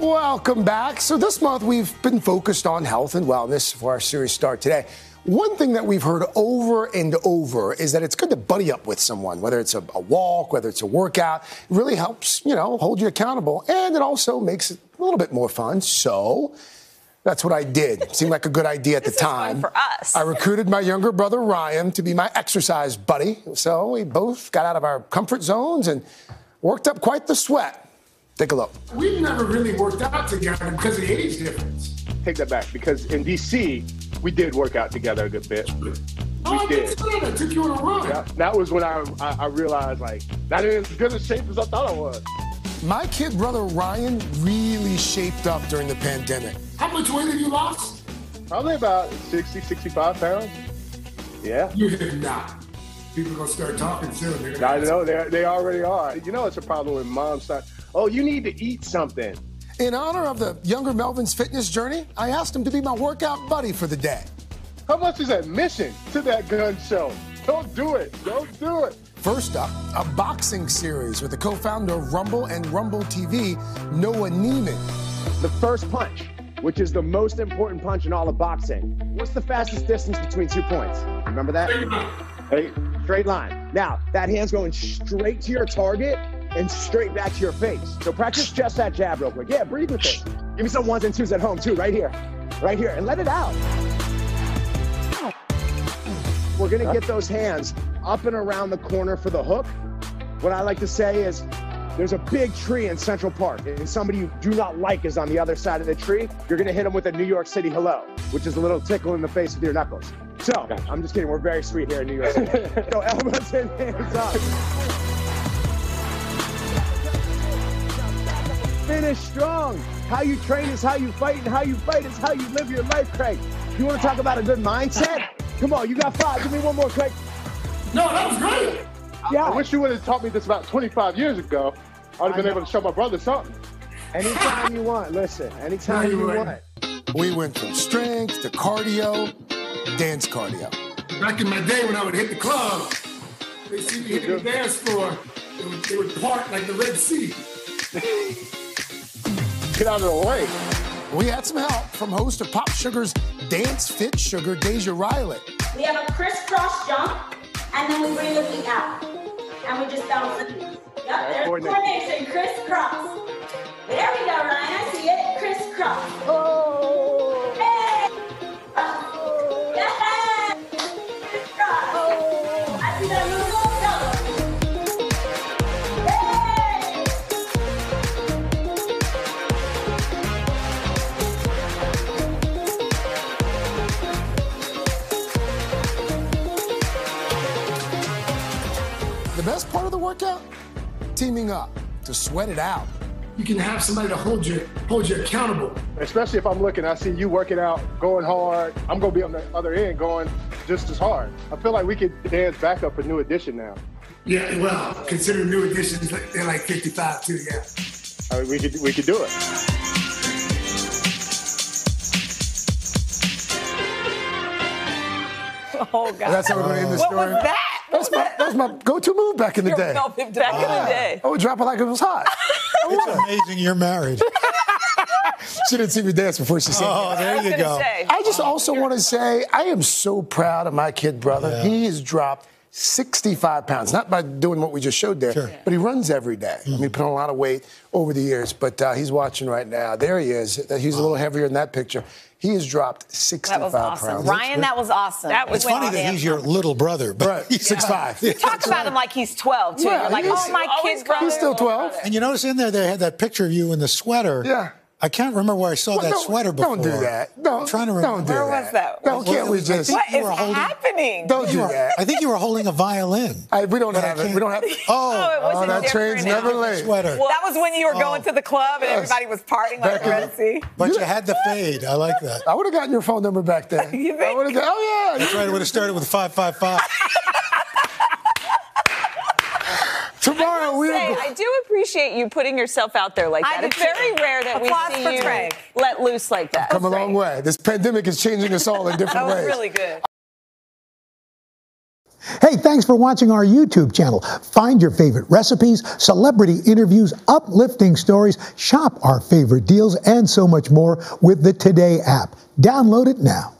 Welcome back. So this month we've been focused on health and wellness for our series start today. One thing that we've heard over and over is that it's good to buddy up with someone, whether it's a walk, whether it's a workout. It really helps, you know, hold you accountable, and it also makes it a little bit more fun. So that's what I did. Seemed like a good idea at the time. This is fun for us. I recruited my younger brother, Ryan, to be my exercise buddy. So we both got out of our comfort zones and worked up quite the sweat. Take a look. We've never really worked out together because of the age difference. Take that back, because in D.C., we did work out together a good bit. I took you on a run. Yeah, that was when I realized, like, that is as good a shape as I thought I was. My kid brother, Ryan, really shaped up during the pandemic. How much weight have you lost? Probably about 60, 65 pounds. Yeah. You have not. People are going to start talking soon. I know, they already are. You know it's a problem when moms start, oh, you need to eat something. In honor of the younger Melvin's fitness journey, I asked him to be my workout buddy for the day. How much is admission to that gun show? Don't do it. Don't do it. First up, a boxing series with the co-founder of Rumble and Rumble TV, Noah Neiman. The first punch, which is the most important punch in all of boxing. What's the fastest distance between 2 points? Remember that? Hey, straight line. Now, that hand's going straight to your target and straight back to your face. So practice just that jab real quick. Yeah, breathe with it. Give me some ones and twos at home too, right here. Right here, and let it out. We're gonna get those hands up and around the corner for the hook. What I like to say is, there's a big tree in Central Park, and somebody you do not like is on the other side of the tree. You're gonna hit them with a New York City hello, which is a little tickle in the face with your knuckles. So, I'm just kidding, we're very sweet here in New York City. So, elbows and hands up. Finish strong. How you train is how you fight, and how you fight is how you live your life, Craig. You want to talk about a good mindset? Come on, you got five. Give me one more, Craig. No, that was great. Yeah. I wish you would have taught me this about 25 years ago. I would have been able to show my brother something. Anytime you want. Listen, anytime you want. We went from strength to cardio, dance cardio. Back in my day when I would hit the club, they'd see me hit the dance floor. They would part like the Red Sea. Get out of the way. We had some help from host of Pop Sugar's Dance Fit Sugar, Deja Riley. We have a crisscross jump, and then we bring the feet out. And we just bounce the feet. Yep, there's coordination, crisscross. There we go, Ryan, I see it, crisscross. Oh! Hey! Oh. Yeah! Crisscross! Oh! I see that move. The best part of the workout? Teaming up to sweat it out. You can have somebody to hold you accountable. Especially if I'm looking, I see you working out, going hard. I'm going to be on the other end going just as hard. I feel like we could dance back up a New Edition now. Yeah, well, considering New Edition, they're like 55 too, yeah. I mean, we could do it. Oh, God. That's how we're going to end this story. What was that? That's my go-to move back in the day. Back in the day. I would drop it like it was hot. It's amazing you're married. She didn't see me dance before she said that. Oh, there you go. I just also want to say I am so proud of my kid brother. Yeah. He has dropped 65 pounds, not by doing what we just showed there, sure, but he runs every day. Mm-hmm. I mean, he put on a lot of weight over the years, but he's watching right now. There he is. He's a little heavier in that picture. He has dropped 65 pounds. Ryan, that was awesome. That was it's funny that he's your little brother, but he's 6'5". You talk about him like he's 12, too. Yeah, you're like, oh, my kid brother. He's still 12. And you notice in there they had that picture of you in the sweater. Yeah. I can't remember where I saw that sweater before. Don't do that. No, I'm trying to remember. Don't do that. Where was that? Can't we just... What is happening? Don't do that. I think you were holding a violin. We don't have it. We don't have it. Oh, that train's never late. Sweater. Well, that was when you were going to the club and everybody was partying like the Red Sea. But you had the fade. I like that. I would have gotten your phone number back then. You think? I would have got, oh, yeah. That's right. I would have started with 555. Tomorrow we will. I do appreciate you putting yourself out there like that. It's very rare that we see you let loose like that. Come a long way. This pandemic is changing us all in different ways. That was really good. Hey, thanks for watching our YouTube channel. Find your favorite recipes, celebrity interviews, uplifting stories, shop our favorite deals, and so much more with the Today app. Download it now.